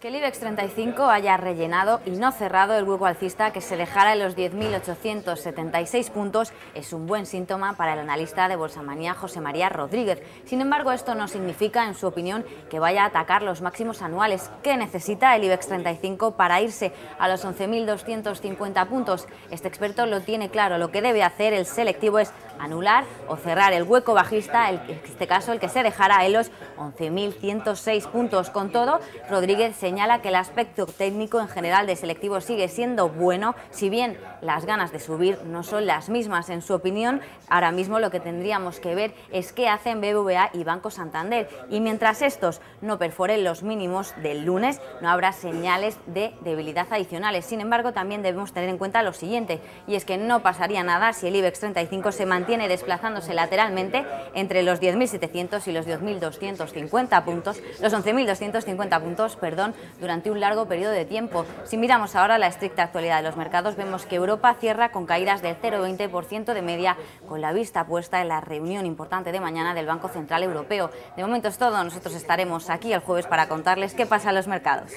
Que el IBEX 35 haya rellenado y no cerrado el hueco alcista que se dejara en los 10.876 puntos es un buen síntoma para el analista de Bolsamanía José María Rodríguez. Sin embargo, esto no significa, en su opinión, que vaya a atacar los máximos anuales que necesita el IBEX 35 para irse a los 11.250 puntos. Este experto lo tiene claro, lo que debe hacer el selectivo es anular o cerrar el hueco bajista, en este caso el que se dejara en los 11.106 puntos. Con todo, Rodríguez señala que el aspecto técnico en general de selectivo sigue siendo bueno, si bien las ganas de subir no son las mismas. En su opinión, ahora mismo lo que tendríamos que ver es qué hacen BBVA y Banco Santander, y mientras estos no perforen los mínimos del lunes, no habrá señales de debilidad adicionales. Sin embargo, también debemos tener en cuenta lo siguiente, y es que no pasaría nada si el IBEX 35 se mantiene desplazándose lateralmente entre los 10.700 y los 10.250 puntos, los 11.250 puntos, perdón, durante un largo periodo de tiempo. Si miramos ahora la estricta actualidad de los mercados, vemos que Europa cierra con caídas del 0,20% de media, con la vista puesta en la reunión importante de mañana del Banco Central Europeo. De momento es todo, nosotros estaremos aquí el jueves para contarles qué pasa en los mercados.